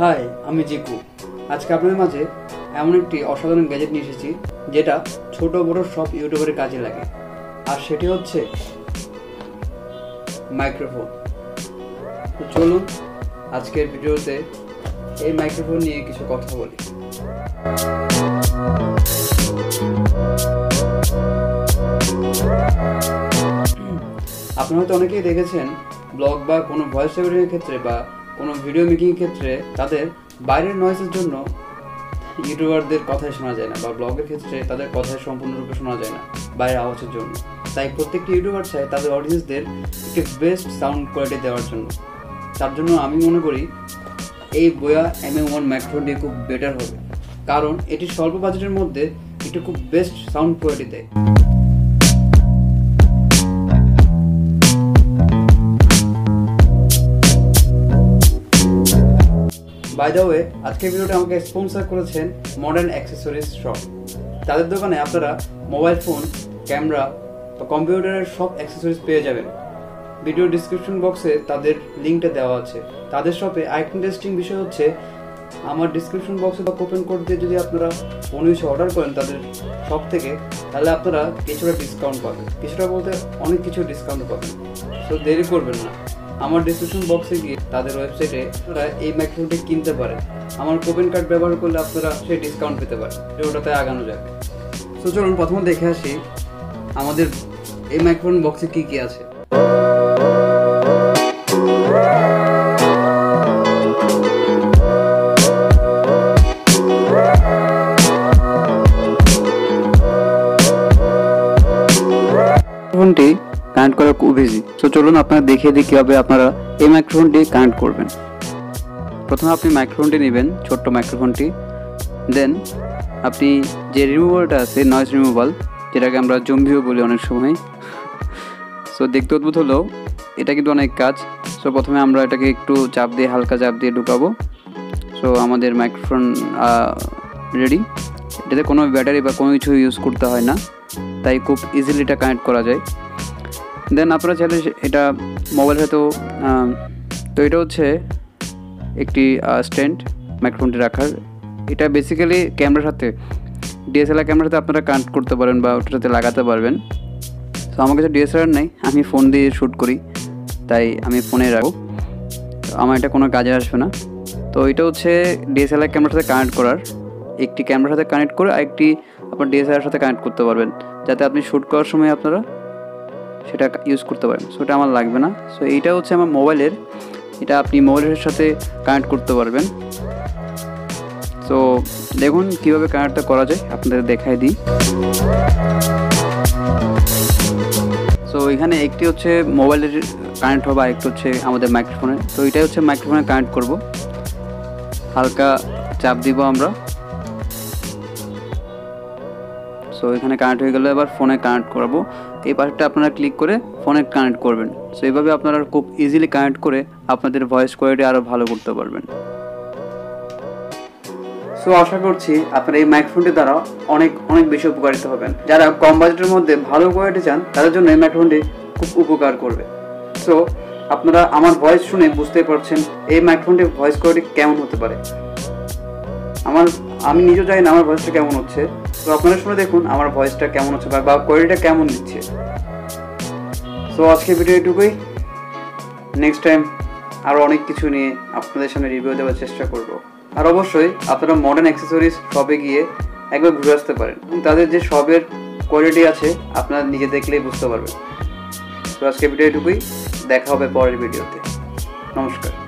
हाय आमी जिको आज के आपनादेर माझे एमन एकटी असाधारण गैजेट निये एसेछि जेटा छोटो बड़ो सब यूट्यूबारेर काजे लागे आर सेटी होच्छे माइक्रोफोन। तो चलुन आजकेर भिडियोते एई माइक्रोफोन निये किछु कथा बोली। आपनारा तो अनेकेई देखेछेन ब्लग बा कोनो भয়েস ओवर क्षेत्रे बा कोनो भिडियो मेकिंग क्षेत्रे तादेर बाइरेर नয়েজের জন্য ইউটিউবারদের কথাই শোনা যায় না বা ব্লগের ক্ষেত্রে তাদের কথাই সম্পূর্ণরূপে শোনা যায় না বাইরের আওয়াজের জন্য। তাই প্রত্যেকটি ইউটিউবার চায় তাদের অডিয়েন্সদের একটি বেস্ট সাউন্ড কোয়ালিটি দেওয়ার জন্য। তার জন্য আমি মনে করি এই Boya MM1 মাইক্রোফোনটি খুব বেটার হবে, কারণ এটি স্বল্প বাজেটের মধ্যে একটি খুব বেস্ট সাউন্ড কোয়ালিটি দেয়। बाय द वे आज के भिडियोटा आमाके स्पन्सर करेछेन मॉडर्न एक्सेसरीज शॉप। तादेर दोकाने आपनारा मोबाइल फोन, कैमरा और कम्पिउटारेर सब एक्सेसरीज पेये जाबेन। भिडियो डिस्क्रिप्शन बक्से तादेर लिंकटा देওয়া আছে। तादेर शपे आরেকটা ইন্টারেস্টিং বিষয় হচ্ছে আমার ডিসক্রিপশন বক্সে বা কুপন কোড দিয়ে যদি আপনারা কোনো কিছু অর্ডার করেন তাদের শপ থেকে তাহলে আপনারা কিছুটা ডিসকাউন্ট পাবেন। কিছুটা বলতে অনেক কিছু ডিসকাউন্ট পাবেন। সো দেরি করবেন না, আমার ডিসক্রিপশন বক্সে গিয়ে তাদের ওয়েবসাইটে আপনারা এই মাইক্রোফোনটি কিনতে পারেন। আমার কুপন কোড ব্যবহার করলে আপনারা সেই ডিসকাউন্ট পেতে পারেন। ওটাতে আগানো যাবে। সো চলুন প্রথমে দেখে আসি আমাদের এই মাইক্রোফোন বক্সে কি কি আছে। মাইক্রোফোনটি কানেক্ট করা খুব ইজি। সো চলুন আপনারা দেখিয়ে দিই কিভাবে আপনারা এই মাইক্রোফোনটি কানেক্ট করবেন। প্রথমে আপনি মাইক্রোফোনটি নেবেন, ছোট্ট মাইক্রোফোনটি, দেন আপনি যে রিমুভারটা আছে নয়েজ রিমুভাল, যেটাকে আমরা জম্বিও বলি অনেক সময়। সো দেখতে অদ্ভুত হলেও এটা কিন্তু অনেক কাজ। সো প্রথমে আমরা এটাকে একটু চাপ দিয়ে, হালকা চাপ দিয়ে ঢুকাবো। সো আমাদের মাইক্রোফোন রেডি। এটাতে কোনো ব্যাটারি বা কোনো কিছু ইউজ করতে হয় না, তাই খুব ইজিলি এটা কানেক্ট করা যায়। দেন আপনারা চাইলে এটা মোবাইল হয়তো। তো এটা হচ্ছে একটি স্ট্যান্ড মাইক্রোফোনটি রাখার। এটা বেসিক্যালি ক্যামেরার সাথে, ডিএসএলআর ক্যামেরার সাথে আপনারা কানেক্ট করতে পারেন বা ওটাতে লাগাতে পারবেন। তো আমার কাছে ডিএসএলআর নেই, আমি ফোন দিয়ে শ্যুট করি, তাই আমি ফোনে রাখবো, আমার এটা কোনো কাজে আসবে না। তো এটা হচ্ছে ডিএসএলআর ক্যামেরার সাথে কানেক্ট করার, একটি ক্যামেরার সাথে কানেক্ট করে আরেকটি আপনার ডিএসএলআর সাথে কানেক্ট করতে পারবেন, যাতে আপনি শ্যুট করার সময় আপনারা সেটা ইউজ করতে পারেন। সো এটা আমার লাগবে না। সো এইটা হচ্ছে আমার মোবাইলের, এটা আপনি মোবাইলের সাথে কানেক্ট করতে পারবেন। সো দেখুন কীভাবে কানেক্টটা করা যায়, আপনাদের দেখাই দিই। সো এখানে একটি হচ্ছে মোবাইলের কানেক্ট হবে, আরেকটি হচ্ছে আমাদের মাইক্রোফোনে। তো এটাই হচ্ছে মাইক্রোফোনে কানেক্ট করব। হালকা চাপ দিব আমরা। সো এখানে কানেক্ট হয়ে গেল, এবার ফোনে কানেক্ট করবো। এই পাশটা আপনারা ক্লিক করে ফোনে কানেক্ট করবেন। সো এইভাবে আপনারা খুব ইজিলি কানেক্ট করে আপনাদের ভয়েস কোয়ালিটি আরও ভালো করতে পারবেন। সো আশা করছি আপনারা এই মাইক্রোফোনটি দ্বারা অনেক অনেক বেশি উপকারিত হবেন। যারা কম বাজেটের মধ্যে ভালো কোয়ালিটি চান তাদের জন্য এই মাইক্রোফোনটি খুব উপকার করবে। সো আপনারা আমার ভয়েস শুনে বুঝতে পারছেন এই মাইক্রোফোনটির ভয়েস কোয়ালিটি কেমন হতে পারে। আমি নিজেও জানি না আমার ভয়েসটা কেমন হচ্ছে। তো আপনারা শুনে দেখুন আমার ভয়েসটা কেমন হচ্ছে বা কোয়ালিটিটা কেমন দিচ্ছে। সো আজকে ভিডিও এটুকুই। নেক্সট টাইম আরও অনেক কিছু নিয়ে আপনাদের সামনে রিভিউ দেওয়ার চেষ্টা করব। আর অবশ্যই আপনারা মডার্ন অ্যাক্সেসরিজ শপে গিয়ে একবার ঘুরে আসতে পারেন, তাদের যে শপের কোয়ালিটি আছে আপনারা নিজে দেখলেই বুঝতে পারবেন। তো আজকে ভিডিও এটুকুই, দেখা হবে পরের ভিডিওতে। নমস্কার।